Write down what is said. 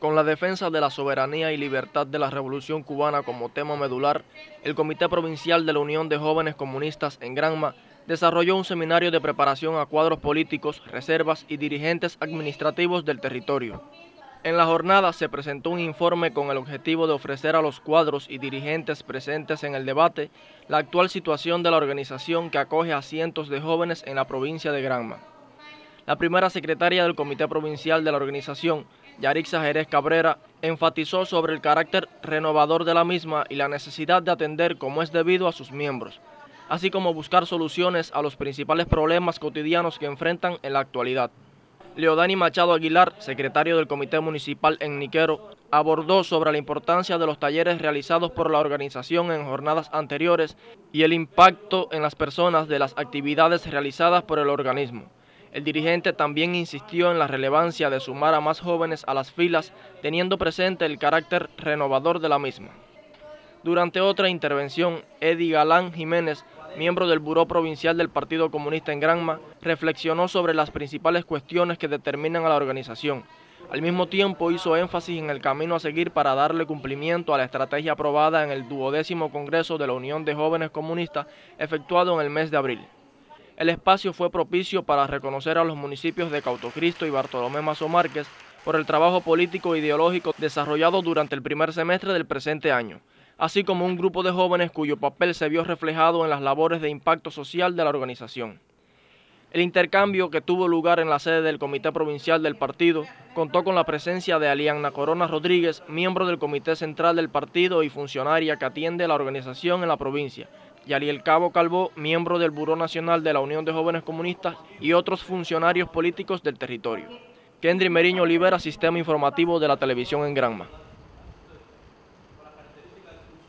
Con la defensa de la soberanía y libertad de la Revolución Cubana como tema medular, el Comité Provincial de la Unión de Jóvenes Comunistas en Granma desarrolló un seminario de preparación a cuadros políticos, reservas y dirigentes administrativos del territorio. En la jornada se presentó un informe con el objetivo de ofrecer a los cuadros y dirigentes presentes en el debate la actual situación de la organización que acoge a cientos de jóvenes en la provincia de Granma. La primera secretaria del Comité Provincial de la organización, Yarixa Jerez Cabrera, enfatizó sobre el carácter renovador de la misma y la necesidad de atender como es debido a sus miembros, así como buscar soluciones a los principales problemas cotidianos que enfrentan en la actualidad. Leodani Machado Aguilar, secretario del Comité Municipal en Niquero, abordó sobre la importancia de los talleres realizados por la organización en jornadas anteriores y el impacto en las personas de las actividades realizadas por el organismo. El dirigente también insistió en la relevancia de sumar a más jóvenes a las filas, teniendo presente el carácter renovador de la misma. Durante otra intervención, Eddie Galán Jiménez, miembro del Buró Provincial del Partido Comunista en Granma, reflexionó sobre las principales cuestiones que determinan a la organización. Al mismo tiempo hizo énfasis en el camino a seguir para darle cumplimiento a la estrategia aprobada en el 12º Congreso de la Unión de Jóvenes Comunistas, efectuado en el mes de abril. El espacio fue propicio para reconocer a los municipios de Cautocristo y Bartolomé Mazo Márquez por el trabajo político e ideológico desarrollado durante el primer semestre del presente año, así como un grupo de jóvenes cuyo papel se vio reflejado en las labores de impacto social de la organización. El intercambio que tuvo lugar en la sede del Comité Provincial del Partido contó con la presencia de Aliana Corona Rodríguez, miembro del Comité Central del Partido y funcionaria que atiende la organización en la provincia, y Ariel Cabo Calvo, miembro del Buró Nacional de la Unión de Jóvenes Comunistas, y otros funcionarios políticos del territorio. Kendri Meriño Olivera, Sistema Informativo de la Televisión en Granma.